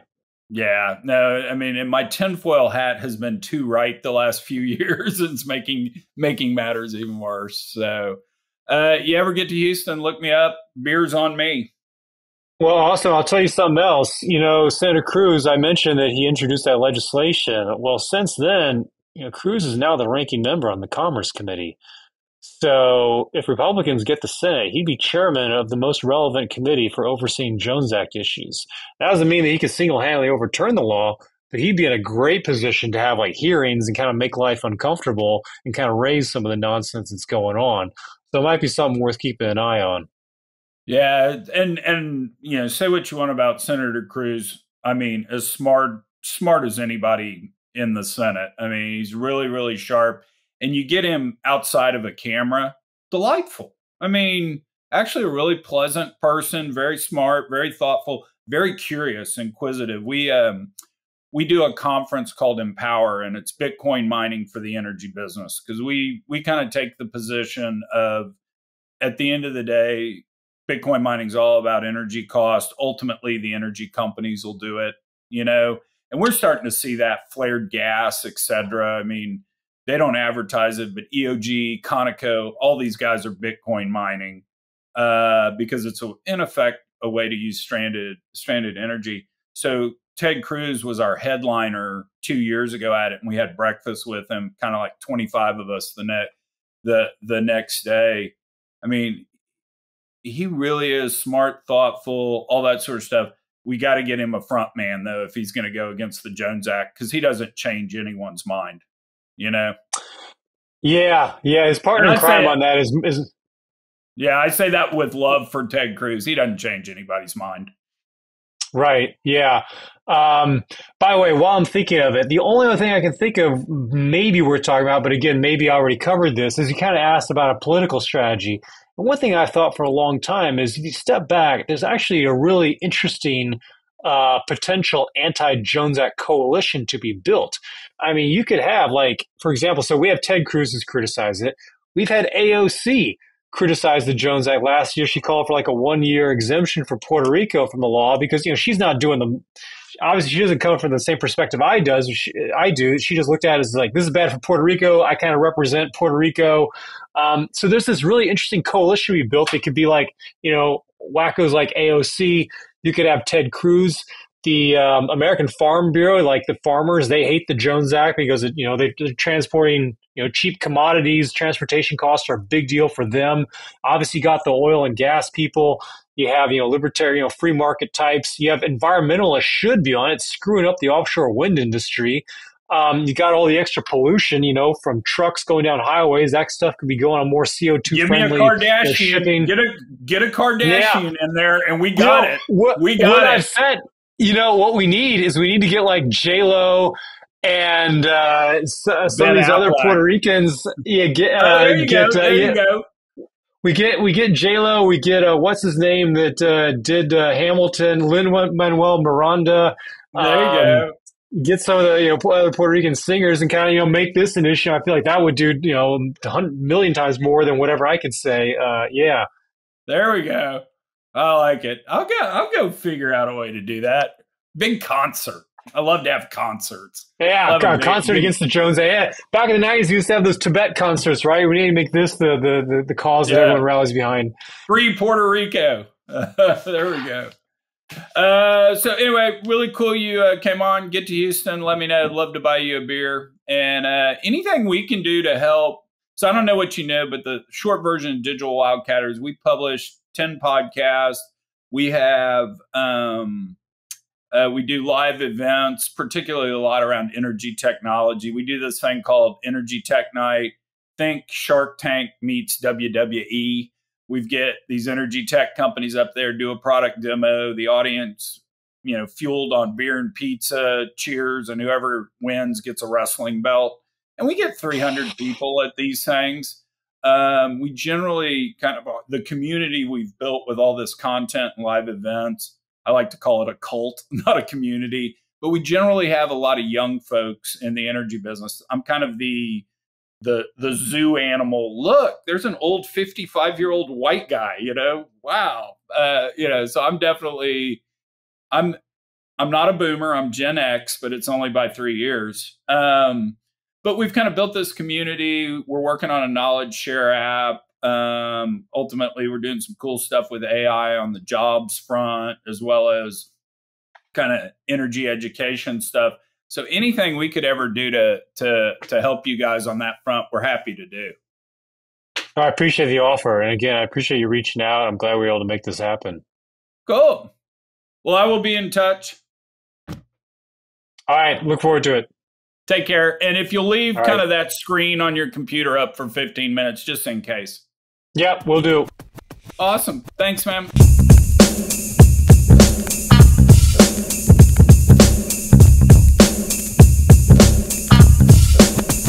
Yeah, no, I mean, and my tinfoil hat has been too right the last few years. It's making, making matters even worse. So, uh, you ever get to Houston, look me up. Beer's on me. Well, also, I'll tell you something else. You know, Senator Cruz, I mentioned that he introduced that legislation. Well, since then, you know, Cruz is now the ranking member on the Commerce Committee. So if Republicans get the Senate, he'd be chairman of the most relevant committee for overseeing Jones Act issues. That doesn't mean that he could single-handedly overturn the law, but he'd be in a great position to have like hearings and kind of make life uncomfortable and kind of raise some of the nonsense that's going on. So it might be something worth keeping an eye on. Yeah, and, and you know, say what you want about Senator Cruz. I mean, as smart, smart as anybody in the Senate. I mean, he's really, really sharp. And you get him outside of a camera, delightful. I mean, actually a really pleasant person, very smart, very thoughtful, very curious, inquisitive. We um, we do a conference called Empower, and it's Bitcoin mining for the energy business, because we, we kind of take the position of, at the end of the day, Bitcoin mining is all about energy cost. Ultimately, the energy companies will do it, you know, and we're starting to see that flared gas, et cetera. I mean, they don't advertise it, but E O G, Conoco, all these guys are Bitcoin mining uh, because it's, a, in effect, a way to use stranded stranded energy. So Ted Cruz was our headliner two years ago at it, and we had breakfast with him, kind of like twenty-five of us the, ne the, the next day. I mean, he really is smart, thoughtful, all that sort of stuff. We got to get him a front man, though, if he's going to go against the Jones Act, because he doesn't change anyone's mind. You know, yeah, yeah. His partner in crime on that is, is, yeah. I say that with love for Ted Cruz. He doesn't change anybody's mind, right? Yeah. Um, by the way, while I'm thinking of it, the only other thing I can think of, maybe we're talking about, but again, maybe I already covered this, is you kind of asked about a political strategy. And one thing I thought for a long time is, if you step back, there's actually a really interesting Uh, potential anti-Jones Act coalition to be built. I mean, you could have, like, for example, so we have Ted Cruz who's criticized it. We've had A O C criticized the Jones Act last year. She called for like a one-year exemption for Puerto Rico from the law because, you know, she's not doing the – obviously she doesn't come from the same perspective I does. She, I do. She just looked at it as like, this is bad for Puerto Rico. I kind of represent Puerto Rico. Um, so there's this really interesting coalition we built that could be like, you know, wackos like A O C. You could have Ted Cruz. The um, American Farm Bureau, like the farmers, they hate the Jones Act because, it, you know, they, they're transporting, you know, cheap commodities. Transportation costs are a big deal for them. Obviously, you got the oil and gas people. You have, you know, libertarian, you know, free market types. You have environmentalists should be on it, screwing up the offshore wind industry. Um, you got all the extra pollution, you know, from trucks going down highways. That stuff could be going on more C O two friendly. Give me a Kardashian. Shipping. Get a get a Kardashian yeah. in there, and we got no, it. What, we got what it. I've said. You know, what we need is we need to get like J-Lo and uh, some of these other Puerto Ricans. Yeah, get, uh, oh, there you get, go. There uh, you yeah. go. We get we get J-Lo. We get uh, what's his name that uh, did uh, Hamilton, Lin-Manuel Miranda. There um, you go. Get some of the you know other Puerto Rican singers and kind of you know make this an issue. I feel like that would do you know a million times more than whatever I could say. Uh, yeah, there we go. I like it. I'll go. I'll go figure out a way to do that. Big concert. I love to have concerts. Yeah, a concert big, against big. the Jones Act. Back in the nineties, we used to have those Tibet concerts, right? We need to make this the the the, the cause yeah. that everyone rallies behind. Free Puerto Rico. There we go. Uh, so anyway, really cool you uh, came on. Get to Houston. Let me know. I'd love to buy you a beer and uh, anything we can do to help. So I don't know what you know, but the short version of Digital Wildcatters, we published ten podcasts. We have, um, uh, we do live events, particularly a lot around energy technology. We do this thing called Energy Tech Night. Think Shark Tank meets W W E. We get these energy tech companies up there, do a product demo, the audience, you know, fueled on beer and pizza, cheers, and whoever wins gets a wrestling belt. And we get three hundred people at these things. Um, we generally kind of, the community we've built with all this content and live events, I like to call it a cult, not a community, but we generally have a lot of young folks in the energy business. I'm kind of the, the, the zoo animal. Look, there's an old fifty-five year old white guy, you know, wow. Uh, you know, so I'm definitely, I'm, I'm not a boomer. I'm Gen X, but it's only by three years. Um, But we've kind of built this community. We're working on a knowledge share app. Um, ultimately, we're doing some cool stuff with A I on the jobs front, as well as kind of energy education stuff. So anything we could ever do to to to help you guys on that front, we're happy to do. I appreciate the offer. And again, I appreciate you reaching out. I'm glad we were able to make this happen. Cool. Well, I will be in touch. All right. Look forward to it. Take care. And if you'll leave All kind right. of that screen on your computer up for fifteen minutes, just in case. Yep, we'll do. Awesome. Thanks, ma'am.